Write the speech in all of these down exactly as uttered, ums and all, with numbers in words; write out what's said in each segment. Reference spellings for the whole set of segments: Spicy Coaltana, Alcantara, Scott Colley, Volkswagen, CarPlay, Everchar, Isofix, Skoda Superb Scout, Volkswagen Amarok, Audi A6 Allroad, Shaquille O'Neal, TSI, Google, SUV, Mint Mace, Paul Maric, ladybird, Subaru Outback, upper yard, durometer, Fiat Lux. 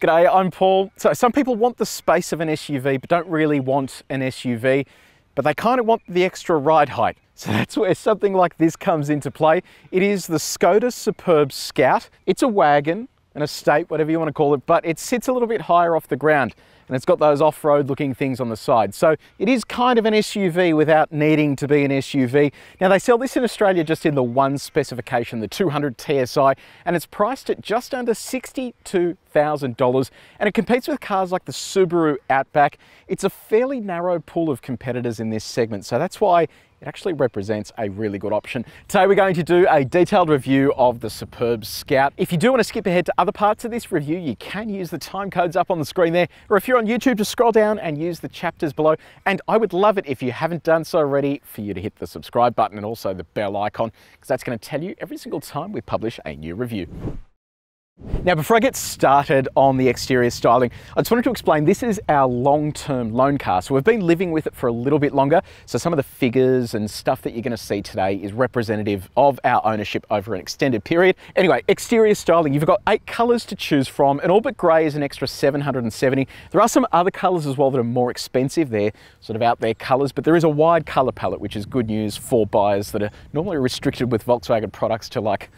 G'day, I'm Paul. So some people want the space of an S U V, but don't really want an S U V, but they kind of want the extra ride height. So that's where something like this comes into play. It is the Skoda Superb Scout. It's a wagon, an estate, whatever you want to call it, but it sits a little bit higher off the ground and it's got those off-road looking things on the side. So it is kind of an S U V without needing to be an S U V. Now they sell this in Australia just in the one specification, the two hundred T S I, and it's priced at just under sixty-two thousand dollars, and it competes with cars like the Subaru Outback. It's a fairly narrow pool of competitors in this segment, so that's why it actually represents a really good option. Today we're going to do a detailed review of the Superb Scout. If you do want to skip ahead to other parts of this review, you can use the time codes up on the screen there, or if you're on YouTube, just scroll down and use the chapters below. And I would love it, if you haven't done so already, for you to hit the subscribe button and also the bell icon, because that's going to tell you every single time we publish a new review. Now, before I get started on the exterior styling, I just wanted to explain this is our long-term loan car. So we've been living with it for a little bit longer. So some of the figures and stuff that you're going to see today is representative of our ownership over an extended period. Anyway, exterior styling, you've got eight colors to choose from, and all but gray is an extra seven hundred and seventy. There are some other colors as well that are more expensive. They're sort of out there colors, but there is a wide color palette, which is good news for buyers that are normally restricted with Volkswagen products to like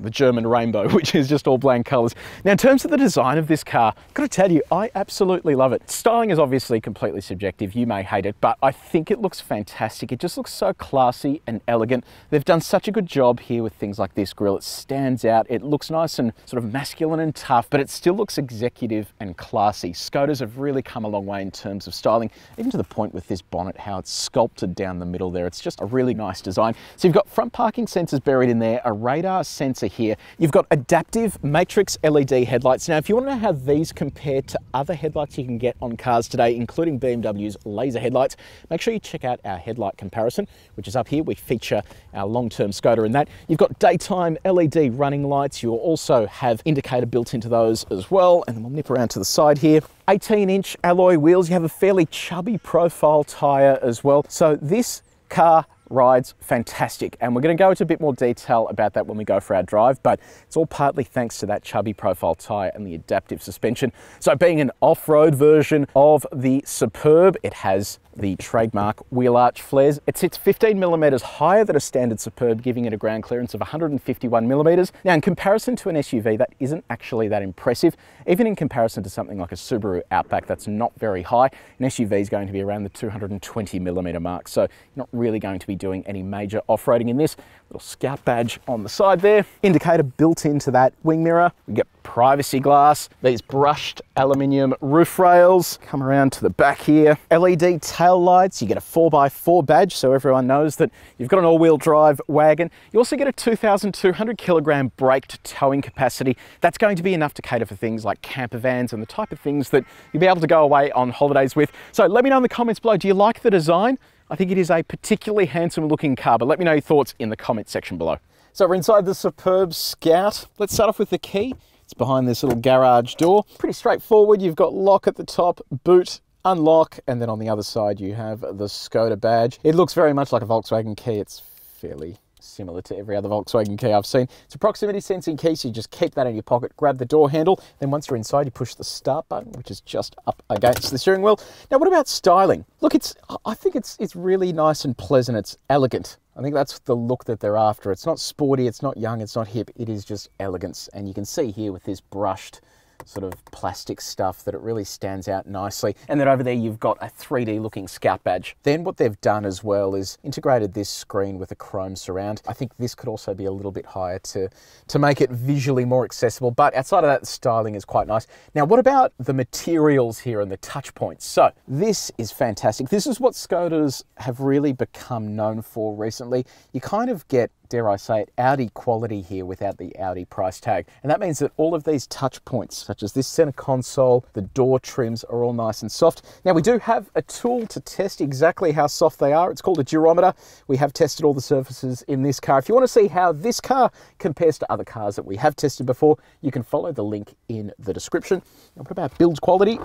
the German rainbow, which is just all bland colors. Now, in terms of the design of this car, I've got to tell you, I absolutely love it. Styling is obviously completely subjective. You may hate it, but I think it looks fantastic. It just looks so classy and elegant. They've done such a good job here with things like this grille. It stands out. It looks nice and sort of masculine and tough, but it still looks executive and classy. Skodas have really come a long way in terms of styling, even to the point with this bonnet, how it's sculpted down the middle there. It's just a really nice design. So you've got front parking sensors buried in there, a radar sensor here. You've got adaptive matrix L E D headlights. Now, if you want to know how these compare to other headlights you can get on cars today, including B M W's laser headlights, make sure you check out our headlight comparison, which is up here. We feature our long-term Skoda in that. You've got daytime L E D running lights. You'll also have indicator built into those as well. And then we'll nip around to the side here. eighteen inch alloy wheels. You have a fairly chubby profile tire as well. So this car rides fantastic, and we're going to go into a bit more detail about that when we go for our drive, but it's all partly thanks to that chubby profile tire and the adaptive suspension. So being an off-road version of the Superb, it has the trademark wheel arch flares. It sits fifteen millimeters higher than a standard Superb, giving it a ground clearance of one hundred fifty-one millimeters. Now, in comparison to an S U V, that isn't actually that impressive. Even in comparison to something like a Subaru Outback, that's not very high. An S U V is going to be around the two hundred twenty millimeter mark, so you're not really going to be doing any major off-roading in this. Little Scout badge on the side there. Indicator built into that wing mirror. We get privacy glass, these brushed aluminium roof rails. Come around to the back here. L E D tail lights. You get a four by four badge, so everyone knows that you've got an all-wheel drive wagon. You also get a two thousand two hundred kilogram braked towing capacity. That's going to be enough to cater for things like camper vans and the type of things that you'll be able to go away on holidays with. So let me know in the comments below, do you like the design? I think it is a particularly handsome looking car, but let me know your thoughts in the comments section below. So we're inside the Superb Scout. Let's start off with the key. It's behind this little garage door. Pretty straightforward. You've got lock at the top, boot, unlock, and then on the other side you have the Skoda badge. It looks very much like a Volkswagen key. It's fairly similar to every other Volkswagen key I've seen. It's a proximity sensing key, so you just keep that in your pocket, grab the door handle, then once you're inside, you push the start button, which is just up against the steering wheel. Now, what about styling? Look, it's I think it's it's really nice and pleasant. It's elegant. I think that's the look that they're after. It's not sporty, it's not young, it's not hip, it is just elegance. And you can see here with this brushed sort of plastic stuff that it really stands out nicely. And then over there you've got a three D looking Scout badge. Then what they've done as well is integrated this screen with a chrome surround. I think this could also be a little bit higher to to make it visually more accessible, but outside of that, the styling is quite nice. Now, what about the materials here and the touch points? So this is fantastic. This is what Skodas have really become known for recently. You kind of get, dare I say it, Audi quality here without the Audi price tag. And that means that all of these touch points, such as this center console, the door trims, are all nice and soft. Now, we do have a tool to test exactly how soft they are. It's called a durometer. We have tested all the surfaces in this car. If you want to see how this car compares to other cars that we have tested before, you can follow the link in the description. Now, what about build quality?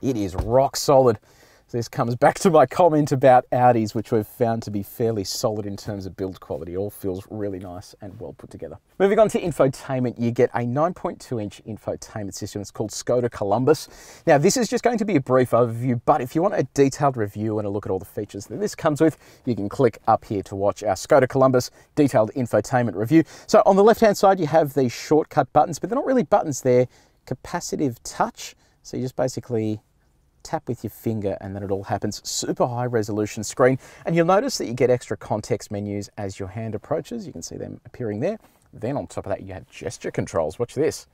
It is rock solid. So this comes back to my comment about Audis, which we've found to be fairly solid in terms of build quality. All feels really nice and well put together. Moving on to infotainment, you get a nine point two inch infotainment system. It's called Skoda Columbus. Now, this is just going to be a brief overview, but if you want a detailed review and a look at all the features that this comes with, you can click up here to watch our Skoda Columbus detailed infotainment review. So on the left-hand side, you have these shortcut buttons, but they're not really buttons, they're capacitive touch. So you just basically tap with your finger and then it all happens. Super high resolution screen. And you'll notice that you get extra context menus as your hand approaches. You can see them appearing there. Then on top of that, you have gesture controls. Watch this.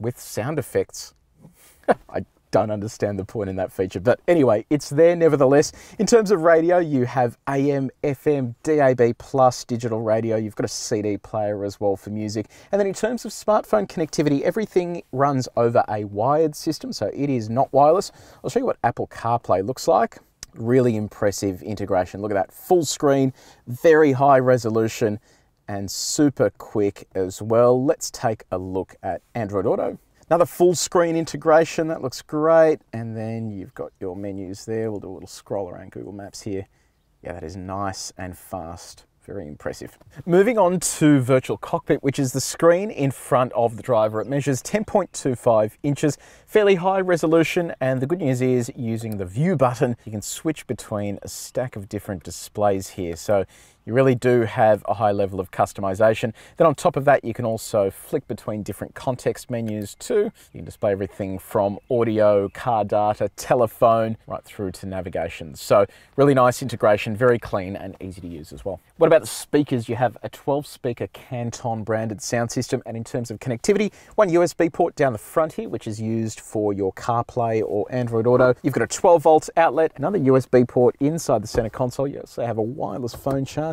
With sound effects. I don't understand the point in that feature, but anyway, it's there nevertheless. In terms of radio, you have A M, F M, D A B plus, digital radio. You've got a C D player as well for music. And then in terms of smartphone connectivity, everything runs over a wired system, so it is not wireless. I'll show you what Apple CarPlay looks like. Really impressive integration. Look at that, full screen, very high resolution, and super quick as well. Let's take a look at Android Auto. Another full screen integration, that looks great. And then you've got your menus there. We'll do a little scroll around Google Maps here. Yeah, that is nice and fast. Very impressive. Moving on to virtual cockpit, which is the screen in front of the driver. It measures ten point two five inches, fairly high resolution. And the good news is, using the view button, you can switch between a stack of different displays here. So you really do have a high level of customization. Then on top of that, you can also flick between different context menus too. You can display everything from audio, car data, telephone, right through to navigation. So really nice integration, very clean and easy to use as well. What about the speakers? You have a twelve speaker Canton branded sound system. And in terms of connectivity, one U S B port down the front here, which is used for your CarPlay or Android Auto. You've got a twelve volt outlet, another U S B port inside the center console. You also have a wireless phone charger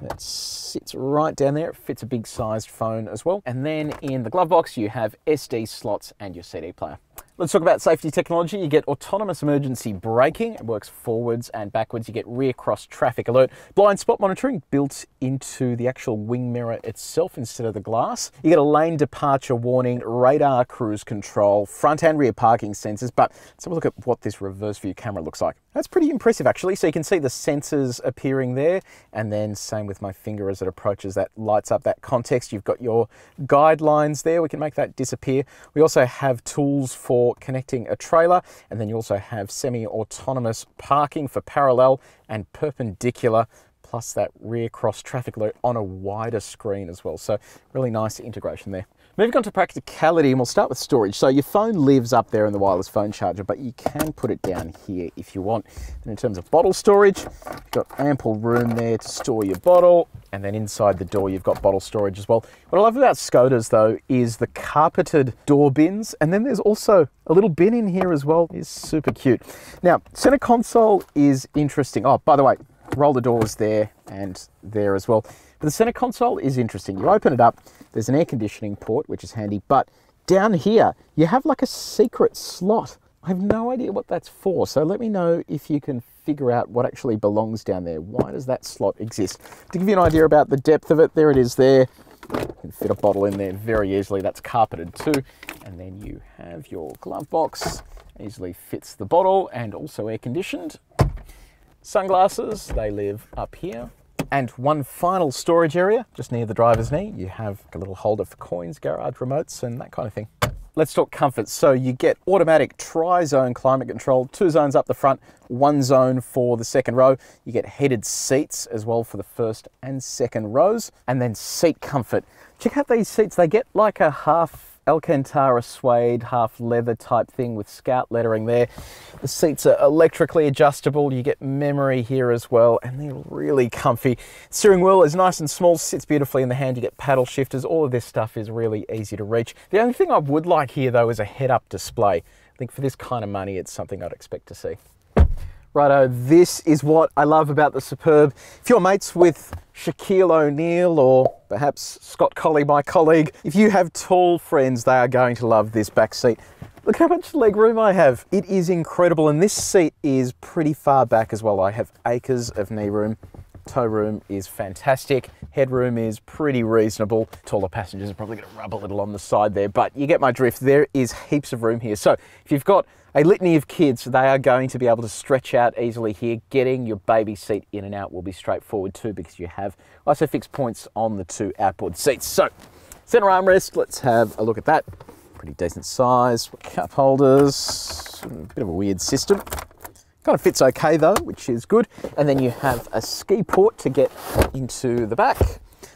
that sits right down there. It fits a big sized phone as well. And then in the glove box, you have S D slots and your C D player. Let's talk about safety technology. You get autonomous emergency braking. It works forwards and backwards. You get rear cross traffic alert. Blind spot monitoring built into the actual wing mirror itself instead of the glass. You get a lane departure warning, radar cruise control, front and rear parking sensors. But let's have a look at what this reverse view camera looks like. That's pretty impressive actually. So you can see the sensors appearing there. And then same with my finger as it approaches, that lights up that context. You've got your guidelines there. We can make that disappear. We also have tools for connecting a trailer, and then you also have semi-autonomous parking for parallel and perpendicular, plus that rear cross traffic alert on a wider screen as well. So really nice integration there. Moving on to practicality, and we'll start with storage. So your phone lives up there in the wireless phone charger, but you can put it down here if you want. And in terms of bottle storage, you've got ample room there to store your bottle. And then inside the door, you've got bottle storage as well. What I love about Skodas though, is the carpeted door bins. And then there's also a little bin in here as well. It's super cute. Now, center console is interesting. Oh, by the way, roll the doors there and there as well. But the center console is interesting. You open it up, there's an air conditioning port, which is handy, but down here, you have like a secret slot. I have no idea what that's for. So let me know if you can figure out what actually belongs down there. Why does that slot exist? To give you an idea about the depth of it, there it is there. You can fit a bottle in there very easily. That's carpeted too. And then you have your glove box. Easily fits the bottle and also air conditioned. Sunglasses, they live up here. And one final storage area, just near the driver's knee. You have a little holder for coins, garage remotes, and that kind of thing. Let's talk comfort. So you get automatic tri-zone climate control, two zones up the front, one zone for the second row. You get heated seats as well for the first and second rows. And then seat comfort. Check out these seats. They get like a half Alcantara suede, half leather type thing with Scout lettering there. The seats are electrically adjustable. You get memory here as well, and they're really comfy. Steering wheel is nice and small, sits beautifully in the hand. You get paddle shifters. All of this stuff is really easy to reach. The only thing I would like here though is a head-up display. I think for this kind of money, it's something I'd expect to see. Righto, this is what I love about the Superb. If you're mates with Shaquille O'Neal or perhaps Scott Colley, my colleague, if you have tall friends, they are going to love this back seat. Look how much leg room I have. It is incredible, and this seat is pretty far back as well. I have acres of knee room. Tow room is fantastic. Headroom is pretty reasonable. Taller passengers are probably going to rub a little on the side there, but you get my drift. There is heaps of room here. So if you've got a litany of kids, they are going to be able to stretch out easily here. Getting your baby seat in and out will be straightforward too, because you have isofix points on the two outboard seats. So center armrest, let's have a look at that. Pretty decent size. Cup holders, a bit of a weird system. Kind of fits okay though, which is good. And then you have a ski port to get into the back.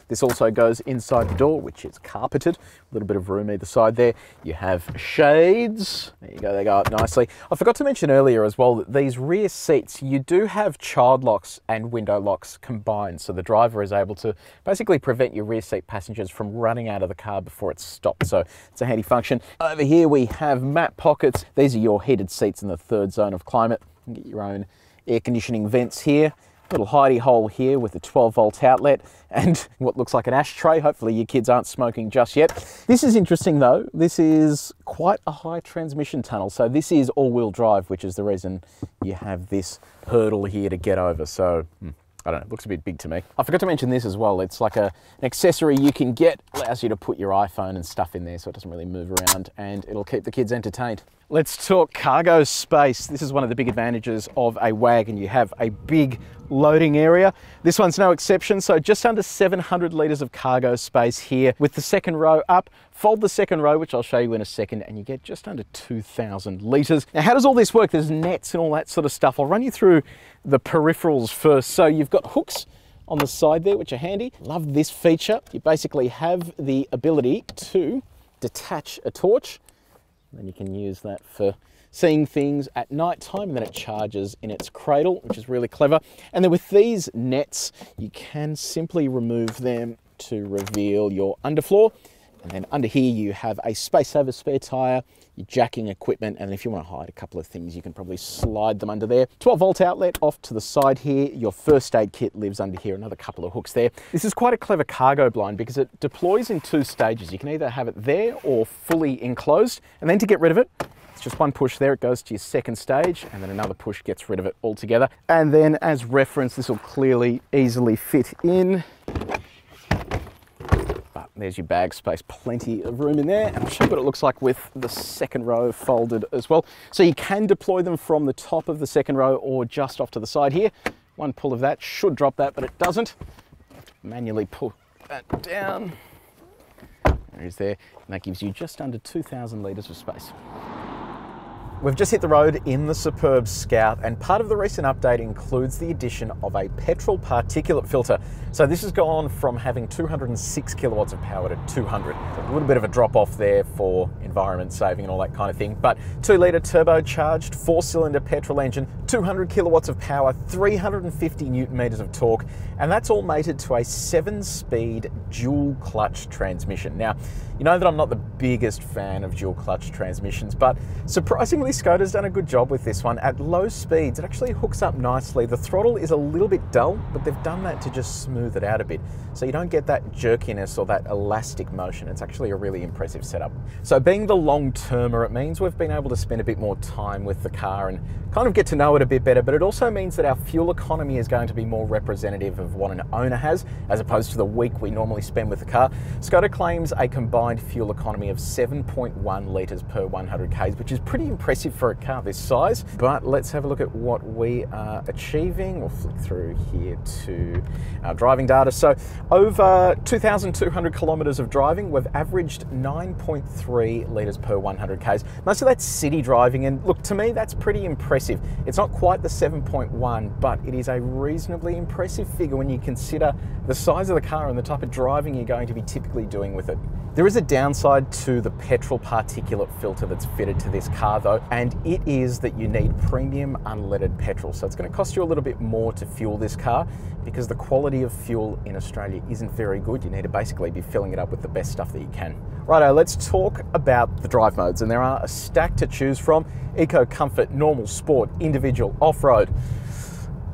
This also goes inside the door, which is carpeted. A little bit of room either side there. You have shades. There you go, they go up nicely. I forgot to mention earlier as well that these rear seats, you do have child locks and window locks combined. So the driver is able to basically prevent your rear seat passengers from running out of the car before it's stopped. So it's a handy function. Over here we have mat pockets. These are your heated seats in the third zone of climate. You can get your own air conditioning vents here. Little hidey hole here with a twelve volt outlet and what looks like an ashtray. Hopefully your kids aren't smoking just yet. This is interesting though. This is quite a high transmission tunnel. So this is all-wheel drive, which is the reason you have this hurdle here to get over. So I don't know, it looks a bit big to me. I forgot to mention this as well. It's like a, an accessory you can get. Allows you to put your iPhone and stuff in there so it doesn't really move around, and it'll keep the kids entertained. Let's talk cargo space. This is one of the big advantages of a wagon. You have a big loading area. This one's no exception. So just under seven hundred litres of cargo space here with the second row up. Fold the second row, which I'll show you in a second, and you get just under two thousand litres. Now, how does all this work? There's nets and all that sort of stuff. I'll run you through the peripherals first. So you've got hooks on the side there, which are handy. Love this feature. You basically have the ability to detach a torch. Then you can use that for seeing things at night time, and then it charges in its cradle, which is really clever. And then with these nets, you can simply remove them to reveal your underfloor. And then under here, you have a space over spare tire, your jacking equipment, and if you want to hide a couple of things, you can probably slide them under there. twelve volt outlet off to the side here. Your first aid kit lives under here, another couple of hooks there. This is quite a clever cargo blind because it deploys in two stages. You can either have it there or fully enclosed, and then to get rid of it, it's just one push there, it goes to your second stage, and then another push gets rid of it altogether. And then as reference, this will clearly easily fit in. There's your bag space, plenty of room in there. And I'll show you what it looks like with the second row folded as well. So you can deploy them from the top of the second row or just off to the side here. One pull of that should drop that, but it doesn't. Manually pull that down. There it is there. And that gives you just under two thousand litres of space. We've just hit the road in the Superb Scout, and part of the recent update includes the addition of a petrol particulate filter. So this has gone from having two hundred six kilowatts of power to two hundred. So a little bit of a drop off there for environment saving and all that kind of thing. But two litre turbocharged four cylinder petrol engine, two hundred kilowatts of power, three hundred fifty newton meters of torque, and that's all mated to a seven speed dual clutch transmission. Now, you know that I'm not the biggest fan of dual clutch transmissions, but surprisingly, Skoda's done a good job with this one. At low speeds, it actually hooks up nicely. The throttle is a little bit dull, but they've done that to just smooth it out a bit. So you don't get that jerkiness or that elastic motion. It's actually a really impressive setup. So being the long-termer, it means we've been able to spend a bit more time with the car and kind of get to know it a bit better, but it also means that our fuel economy is going to be more representative of what an owner has, as opposed to the week we normally spend with the car. Skoda claims a combined fuel economy of seven point one litres per one hundred k's, which is pretty impressive. Impressive for a car this size. But let's have a look at what we are achieving. We'll flick through here to our driving data. So over two thousand two hundred kilometres of driving, we've averaged nine point three litres per one hundred k's. Most of that's city driving, and look, to me that's pretty impressive. It's not quite the seven point one, but it is a reasonably impressive figure when you consider the size of the car and the type of driving you're going to be typically doing with it. There is a downside to the petrol particulate filter that's fitted to this car though, and it is that you need premium unleaded petrol. So it's going to cost you a little bit more to fuel this car because the quality of fuel in Australia isn't very good. You need to basically be filling it up with the best stuff that you can. Righto, let's talk about the drive modes, and there are a stack to choose from: Eco, Comfort, Normal, Sport, Individual, Off-Road.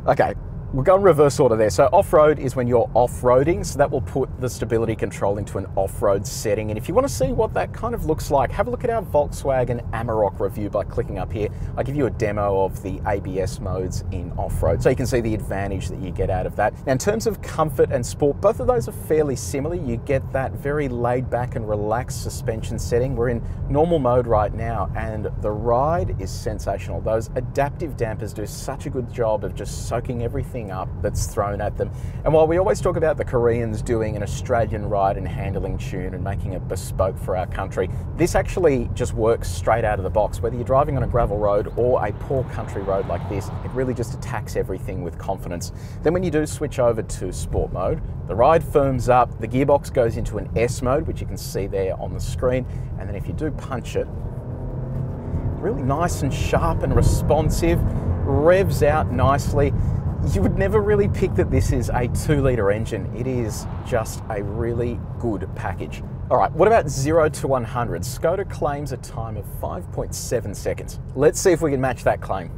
Okay, We'll go in reverse order there. So off-road is when you're off-roading, so that will put the stability control into an off-road setting. And if you want to see what that kind of looks like, have a look at our Volkswagen Amarok review by clicking up here. I give you a demo of the A B S modes in off-road, so you can see the advantage that you get out of that. Now, in terms of comfort and sport, both of those are fairly similar. You get that very laid-back and relaxed suspension setting. We're in normal mode right now, and the ride is sensational. Those adaptive dampers do such a good job of just soaking everything up that's thrown at them. And while we always talk about the Koreans doing an Australian ride and handling tune and making it bespoke for our country, this actually just works straight out of the box. Whether you're driving on a gravel road or a poor country road like this, it really just attacks everything with confidence. Then when you do switch over to sport mode, the ride firms up, the gearbox goes into an S mode, which you can see there on the screen, and then if you do punch it, really nice and sharp and responsive, revs out nicely. You would never really pick that this is a two-litre engine. It is just a really good package. All right, what about zero to one hundred? Skoda claims a time of five point seven seconds. Let's see if we can match that claim.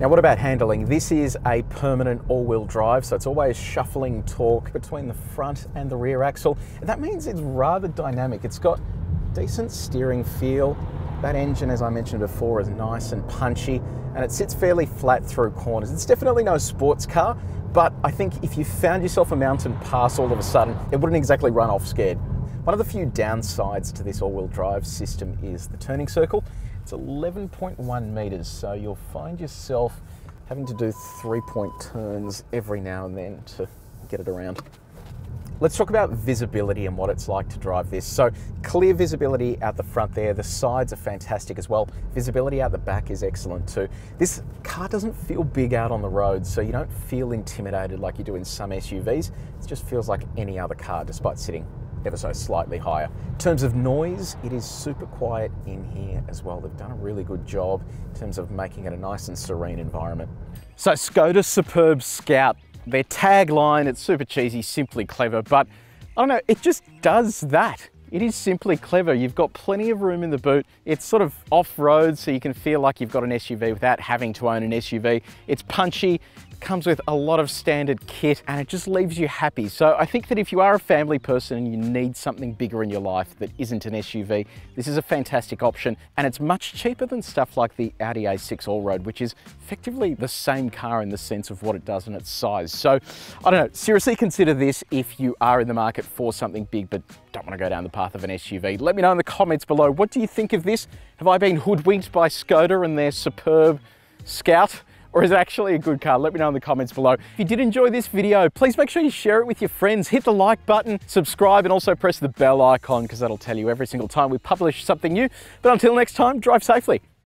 Now, what about handling? This is a permanent all-wheel drive, so it's always shuffling torque between the front and the rear axle. And that means it's rather dynamic. It's got decent steering feel. That engine, as I mentioned before, is nice and punchy, and it sits fairly flat through corners. It's definitely no sports car, but I think if you found yourself a mountain pass all of a sudden, it wouldn't exactly run off scared. One of the few downsides to this all-wheel drive system is the turning circle. It's eleven point one meters, so you'll find yourself having to do three-point turns every now and then to get it around. Let's talk about visibility and what it's like to drive this. So clear visibility out the front there. The sides are fantastic as well. Visibility out the back is excellent too. This car doesn't feel big out on the road, so you don't feel intimidated like you do in some S U Vs. It just feels like any other car, despite sitting ever so slightly higher. In terms of noise, it is super quiet in here as well. They've done a really good job in terms of making it a nice and serene environment. So Skoda Superb Scout, their tagline, it's super cheesy, simply clever, but I don't know, it just does that. It is simply clever. You've got plenty of room in the boot. It's sort of off-road, so you can feel like you've got an S U V without having to own an S U V. It's punchy, comes with a lot of standard kit, and it just leaves you happy. So I think that if you are a family person and you need something bigger in your life that isn't an S U V, this is a fantastic option, and it's much cheaper than stuff like the Audi A six Allroad, which is effectively the same car in the sense of what it does and its size. So I don't know, seriously consider this if you are in the market for something big but don't want to go down the path of an S U V. Let me know in the comments below, what do you think of this? Have I been hoodwinked by Skoda and their Superb Scout? Or is it actually a good car? Let me know in the comments below. If you did enjoy this video, please make sure you share it with your friends, hit the like button, subscribe, and also press the bell icon because that'll tell you every single time we publish something new. But until next time, drive safely.